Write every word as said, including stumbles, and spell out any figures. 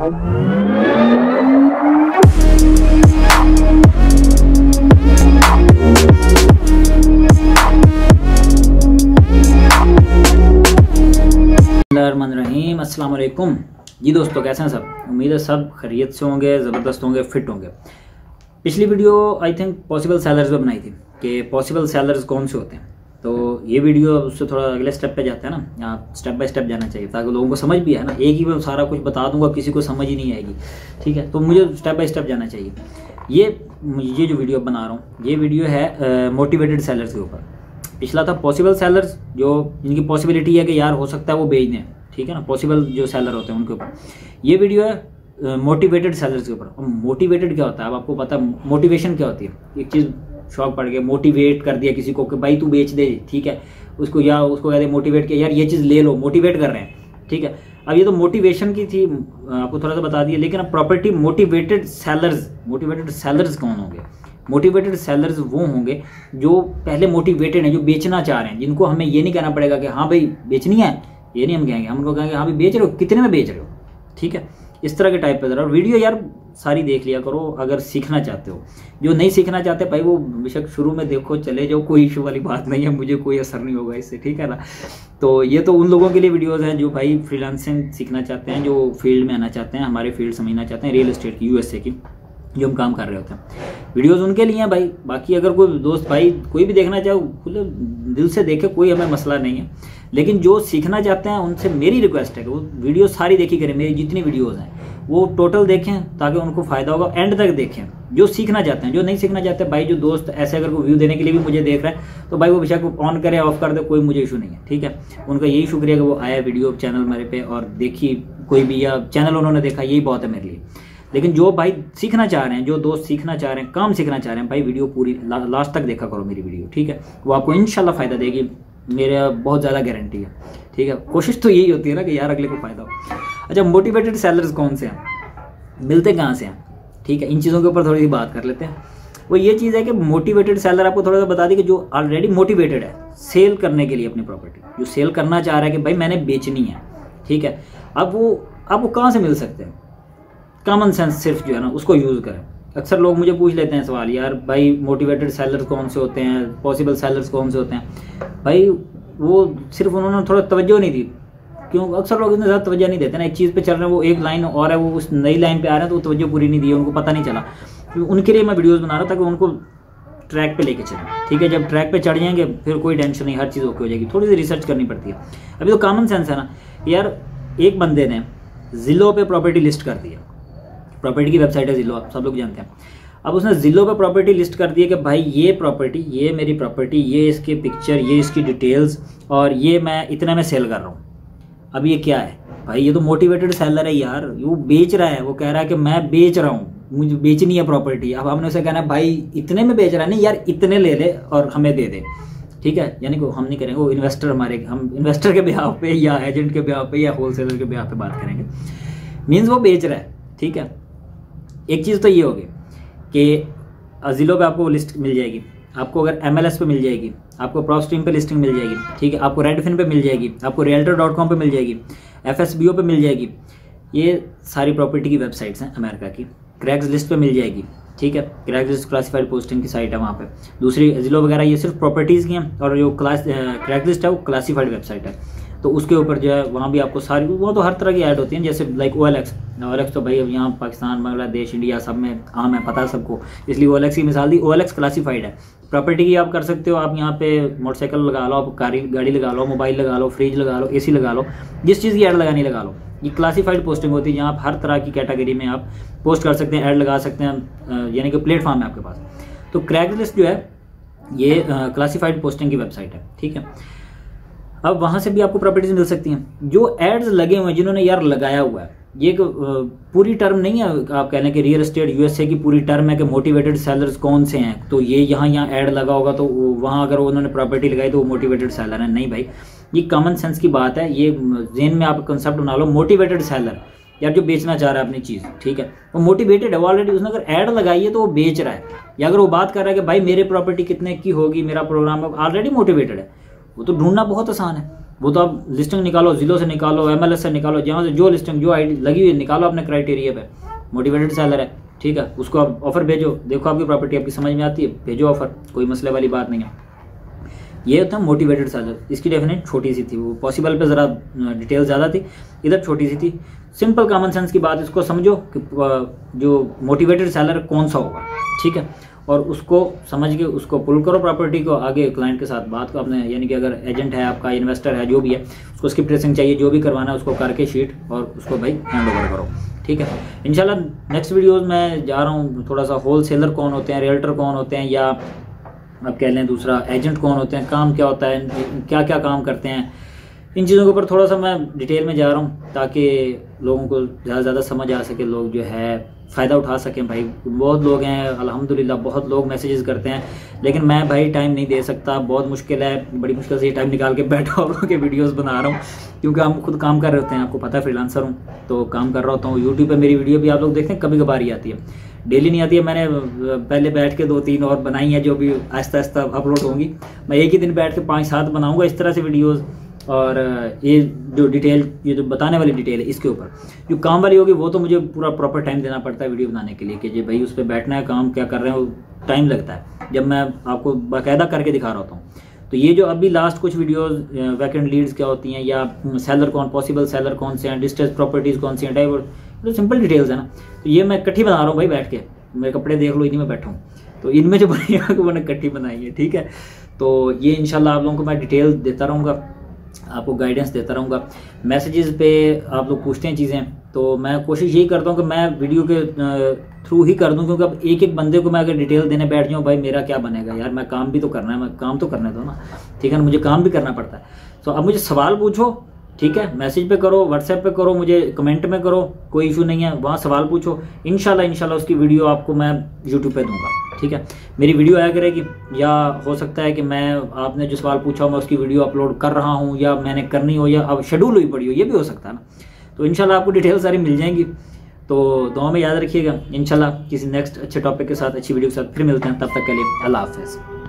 अस्सलाम वालेकुम जी दोस्तों, कैसे हैं सब। उम्मीद है सब खैरियत से होंगे, ज़बरदस्त होंगे, फिट होंगे। पिछली video I think possible sellers पे बनाई थी कि पॉसिबल सेलर्स कौन से होते हैं, तो ये वीडियो उससे थोड़ा अगले स्टेप पे जाते हैं ना, स्टेप बाय स्टेप जाना चाहिए ताकि लोगों को समझ भी है ना। एक ही मैं सारा कुछ बता दूंगा, किसी को समझ ही नहीं आएगी, ठीक है। तो मुझे स्टेप बाय स्टेप जाना चाहिए। ये ये जो वीडियो बना रहा हूँ, ये वीडियो है मोटिवेटेड सेलर्स के ऊपर। पिछला था पॉसिबल सेलर्स, जो जिनकी पॉसिबिलिटी है कि यार हो सकता है वो बेच दें, ठीक है ना, पॉसिबल जो सेलर होते हैं उनके ऊपर। ये वीडियो है मोटिवेटेड सेलर्स के ऊपर। मोटिवेटेड क्या होता है, अब आपको पता है मोटिवेशन क्या होती है। एक चीज़ शौक पड़ गया, मोटिवेट कर दिया किसी को कि भाई तू बेच दे, ठीक है, उसको या उसको कहते मोटिवेट किया, यार ये चीज़ ले लो, मोटिवेट कर रहे हैं, ठीक है। अब ये तो मोटिवेशन की थी, आपको थोड़ा सा बता दिया। लेकिन अब property motivated sellers, motivated sellers कौन होंगे। मोटिवेटेड सेलर्स वो होंगे जो पहले मोटिवेटेड हैं, जो बेचना चाह रहे हैं, जिनको हमें ये नहीं कहना पड़ेगा कि हाँ भाई बेचनी है, ये नहीं हम कहेंगे। हम लोग कहेंगे हाँ भी बेच रहे हो, कितने में बेच रहे हो, ठीक है, इस तरह के टाइप पे ज़रा वीडियो यार सारी देख लिया करो अगर सीखना चाहते हो। जो नहीं सीखना चाहते भाई वो बेशक शुरू में देखो, चले जाओ, कोई इशू वाली बात नहीं है, मुझे कोई असर नहीं होगा इससे, ठीक है ना। तो ये तो उन लोगों के लिए वीडियोज़ हैं जो भाई फ्रीलांसिंग सीखना चाहते हैं, जो फील्ड में आना चाहते हैं, हमारे फील्ड समझना चाहते हैं, रियल इस्टेट की, यूएसए की, जो हम काम कर रहे होते हैं। वीडियोस उनके लिए हैं भाई। बाकी अगर कोई दोस्त भाई कोई भी देखना चाहे खुले दिल से देखे, कोई हमें मसला नहीं है। लेकिन जो सीखना चाहते हैं उनसे मेरी रिक्वेस्ट है कि वो वीडियो सारी देखी करें, मेरी जितनी वीडियोस हैं वो टोटल देखें ताकि उनको फ़ायदा होगा। एंड तक देखें जो सीखना चाहते हैं। जो नहीं सीखना चाहते भाई, जो दोस्त ऐसे अगर कोई व्यू देने के लिए भी मुझे देख रहा है तो भाई वो बेशक ऑन करे, ऑफ कर दे, कोई मुझे इशू नहीं है, ठीक है। उनका यही शुक्रिया कि वो आया वीडियो चैनल मेरे पे और देखी कोई भी, या चैनल उन्होंने देखा, यही बहुत है मेरे लिए। लेकिन जो भाई सीखना चाह रहे हैं, जो दोस्त सीखना चाह रहे हैं, काम सीखना चाह रहे हैं, भाई वीडियो पूरी ला, लास्ट तक देखा करो मेरी वीडियो, ठीक है। वो आपको इंशाल्लाह फ़ायदा देगी, मेरा बहुत ज़्यादा गारंटी है, ठीक है। कोशिश तो यही होती है ना कि यार अगले को फ़ायदा हो। अच्छा, मोटिवेटेड सेलर्स कौन से हैं, मिलते कहाँ से हैं, ठीक है, इन चीज़ों के ऊपर थोड़ी सी बात कर लेते हैं। वो ये चीज़ है कि मोटिवेटेड सेलर आपको थोड़ा सा बता दें कि जो ऑलरेडी मोटिवेटेड है सेल करने के लिए अपनी प्रॉपर्टी, जो सेल करना चाह रहा है कि भाई मैंने बेचनी है, ठीक है। अब वो अब वो कहाँ से मिल सकते हैं। कॉमन सेंस सिर्फ जो है ना उसको यूज़ करें। अक्सर लोग मुझे पूछ लेते हैं सवाल, यार भाई मोटिवेटेड सेलर्स कौन से होते हैं, पॉसिबल सेलर्स कौन से होते हैं। भाई वो सिर्फ उन्होंने थोड़ा तवज्जो नहीं दी, क्योंकि अक्सर लोग इतने ज़्यादा तवज्जो नहीं देते ना। एक चीज़ पे चल रहे हैं, वो एक लाइन और है, वो उस नई लाइन पे आ रहे हैं तो वो तवज्जो पूरी नहीं दी, उनको पता नहीं चला। तो उनके लिए मैं वीडियोज़ बना रहा ताकि उनको ट्रैक पे लेके चलें, ठीक है। जब ट्रैक पे चढ़ जाएंगे फिर कोई टेंशन नहीं, हर चीज़ ओके हो जाएगी। थोड़ी सी रिसर्च करनी पड़ती है। अभी तो कॉमन सेंस है ना यार, एक बंदे ने ज़िलों पर प्रॉपर्टी लिस्ट कर दिया, प्रॉपर्टी की वेबसाइट है ज़िलो, आप सब लोग जानते हैं। अब उसने ज़िलों पे प्रॉपर्टी लिस्ट कर दी है कि भाई ये प्रॉपर्टी, ये मेरी प्रॉपर्टी, ये इसके पिक्चर, ये इसकी डिटेल्स, और ये मैं इतना में सेल कर रहा हूँ। अब ये क्या है भाई, ये तो मोटिवेटेड सेलर है यार, वो बेच रहा है, वो कह रहा है कि मैं बेच रहा हूँ, मुझे बेचनी है प्रॉपर्टी। अब हमने उसे कहना है भाई इतने में बेच रहा है, नहीं यार इतने ले ले और हमें दे दे, ठीक है। यानी कि हम नहीं करेंगे, वो इन्वेस्टर हमारे, हम इन्वेस्टर के बिहाव पे या एजेंट के बिहाव पे या होलसेलर के बिहाव पे बात करेंगे। मीन्स वो बेच रहा है, ठीक है। एक चीज़ तो ये होगी कि ज़िलों पे आपको लिस्ट मिल जाएगी, आपको अगर एम एल एस पे मिल जाएगी, आपको प्रॉप स्ट्रीम पे लिस्टिंग मिल जाएगी, ठीक है, आपको रेडफिन पे मिल जाएगी, आपको रियल्टर डॉट कॉम पर मिल जाएगी, एफ एस बी ओ पे मिल जाएगी। ये सारी प्रॉपर्टी की वेबसाइट्स हैं अमेरिका की। क्रैक्स लिस्ट पे मिल जाएगी, ठीक है, क्रैक्स लिस्ट क्लासीफाइड पोस्टिंग की साइट है वहाँ पे। दूसरी ज़िलों वगैरह ये सिर्फ प्रॉपर्टीज़ की हैं, और जो क्लास क्रैक्स लिस्ट है वो क्लासीफाइड वेबसाइट है, तो उसके ऊपर जो है वहाँ भी आपको सारी, वो तो हर तरह की ऐड होती है, जैसे like O L X. O L X तो भाई अब यहाँ पाकिस्तान, बांग्लादेश, इंडिया सब में आम है, पता है सबको, इसलिए ओ एल एक्स की मिसाल दी। ओ एल एक्स क्लासीफाइड है, प्रॉपर्टी की आप कर सकते हो, आप यहाँ पे मोटरसाइकिल लगा लो, आप गाड़ी गाड़ी लगा लो, मोबाइल लगा लो, फ्रिज लगा लो, ए सी लगा लो, जिस चीज़ की ऐड लगानी लगा लो। ये क्लासीफाइड पोस्टिंग होती है जहाँ आप हर तरह की कैटेगरी में आप पोस्ट कर सकते हैं, ऐड लगा सकते हैं, यानी कि प्लेटफॉर्म है आपके पास। तो Craigslist जो है ये क्लासीफाइड पोस्टिंग की वेबसाइट है, ठीक है। अब वहाँ से भी आपको प्रॉपर्टीज मिल सकती हैं। जो एड्स लगे हुए हैं, जिन्होंने यार लगाया हुआ है, ये पूरी टर्म नहीं है, आप कह लें कि real estate U S A की पूरी टर्म है कि मोटिवेटेड सेलर्स कौन से हैं। तो ये यहाँ यहाँ ऐड लगा होगा तो वहाँ अगर उन्होंने प्रॉपर्टी लगाई तो वो मोटिवेटेड सेलर है। नहीं भाई, ये कॉमन सेंस की बात है, ये जेन में आप कंसेप्ट बना लो। मोटिवेटेड सेलर यार जो बेचना चाह रहा है अपनी चीज़, ठीक है, वो मोटिवेटेड है, वो ऑलरेडी उसने अगर ऐड लगाई है तो वो बेच रहा है। या अगर वो बात कर रहा है कि भाई मेरे प्रॉपर्टी कितने की होगी, मेरा प्रोग्राम ऑलरेडी मोटिवेटेड है, वो तो ढूंढना बहुत आसान है। वो तो आप लिस्टिंग निकालो, जिलों से निकालो, एमएलएस से निकालो, जहाँ से जो लिस्टिंग जो आईडी लगी हुई निकालो अपने क्राइटेरिया पे। मोटिवेटेड सेलर है, ठीक है, उसको आप ऑफर भेजो, देखो आपकी प्रॉपर्टी आपकी समझ में आती है, भेजो ऑफर, कोई मसले वाली बात नहीं है। ये था मोटिवेटेड सेलर, इसकी डेफिनेशन छोटी सी थी, वो पॉसिबल पे ज़रा डिटेल ज़्यादा थी, इधर छोटी सी थी। सिंपल कॉमन सेंस की बात, इसको समझो कि जो मोटिवेटेड सेलर कौन सा होगा, ठीक है, और उसको समझ के उसको पुल करो प्रॉपर्टी को, आगे क्लाइंट के साथ बात को आपने, यानी कि अगर एजेंट है आपका, इन्वेस्टर है, जो भी है, उसको स्किप ट्रेसिंग चाहिए, जो भी करवाना है उसको करके शीट और उसको भाई हैंड ओवर करो, ठीक है। इंशाल्लाह नेक्स्ट वीडियोज़ में जा रहा हूँ थोड़ा सा होल सेलर कौन होते हैं, रियल्टर कौन होते हैं, या आप कह लें दूसरा एजेंट कौन होते हैं, काम क्या होता है, क्या क्या काम करते हैं, इन चीज़ों के ऊपर थोड़ा सा मैं डिटेल में जा रहा हूँ ताकि लोगों को ज़्यादा से ज़्यादा समझ आ सके, लोग जो है फ़ायदा उठा सकें। भाई बहुत लोग हैं अल्हम्दुलिल्लाह, बहुत लोग मैसेजेस करते हैं, लेकिन मैं भाई टाइम नहीं दे सकता, बहुत मुश्किल है, बड़ी मुश्किल से ये टाइम निकाल के बैठा और लोगों के वीडियोस बना रहा हूँ, क्योंकि हम खुद काम कर रहे होते हैं, आपको पता है फ्रीलांसर हूँ तो काम कर रहा होता हूँ। यूट्यूब पर मेरी वीडियो भी आप लोग देखते हैं, कभी कभार ही आती है, डेली नहीं आती है। मैंने पहले बैठ के दो तीन और बनाई है, जो भी आहिस्ता आहिस्ता अपलोड होंगी, मैं एक ही दिन बैठ के पाँच सात बनाऊँगा इस तरह से वीडियोज़। और ये जो डिटेल, ये जो बताने वाली डिटेल है इसके ऊपर, जो काम वाली होगी वो तो मुझे पूरा प्रॉपर टाइम देना पड़ता है वीडियो बनाने के लिए, कि जी भाई उस पर बैठना है, काम क्या कर रहे हैं, टाइम लगता है, जब मैं आपको बाकायदा करके दिखा रहा होता हूँ। तो ये जो अभी लास्ट कुछ वीडियोस वैकेंट लीड्स क्या होती हैं, या सेलर कौन, पॉसिबल सेलर कौन से हैं, डिस्ट्रेस प्रॉपर्टीज़ कौन सी हैं, डाइवर्स, तो सिंपल डिटेल्स है ना, तो ये मैं इकट्ठी बना रहा हूँ भाई बैठ के, मेरे कपड़े देख लो, इन्हीं में बैठा हूँ, तो इनमें जो बनी है मैंने इकट्ठी बनाई है, ठीक है। तो ये इंशाल्लाह आप लोगों को मैं डिटेल देता रहूँगा, आपको गाइडेंस देता रहूँगा। मैसेजेस पे आप लोग पूछते हैं चीज़ें, तो मैं कोशिश यही करता हूँ कि मैं वीडियो के थ्रू ही कर दूँ, क्योंकि अब एक एक बंदे को मैं अगर डिटेल देने बैठ जाऊँ भाई मेरा क्या बनेगा यार, मैं काम भी तो करना है, मैं काम तो करने दो ना, ठीक है ना, मुझे काम भी करना पड़ता है। तो अब मुझे सवाल पूछो, ठीक है, मैसेज पे करो, व्हाट्सएप पे करो, मुझे कमेंट में करो, कोई इशू नहीं है, वहाँ सवाल पूछो। इंशाल्लाह इंशाल्लाह उसकी वीडियो आपको मैं यूट्यूब पे दूंगा, ठीक है, मेरी वीडियो आया करेगी, या हो सकता है कि मैं आपने जो सवाल पूछा हो मैं उसकी वीडियो अपलोड कर रहा हूँ, या मैंने करनी हो, या अब शेड्यूल हुई पड़ी हो, ये भी हो सकता है ना। तो इंशाल्लाह आपको डिटेल सारी मिल जाएंगी। तो दुआ में याद रखिएगा, इंशाल्लाह किसी नेक्स्ट अच्छे टॉपिक के साथ, अच्छी वीडियो के साथ फिर मिलते हैं, तब तक के लिए अल्लाह हाफिज़।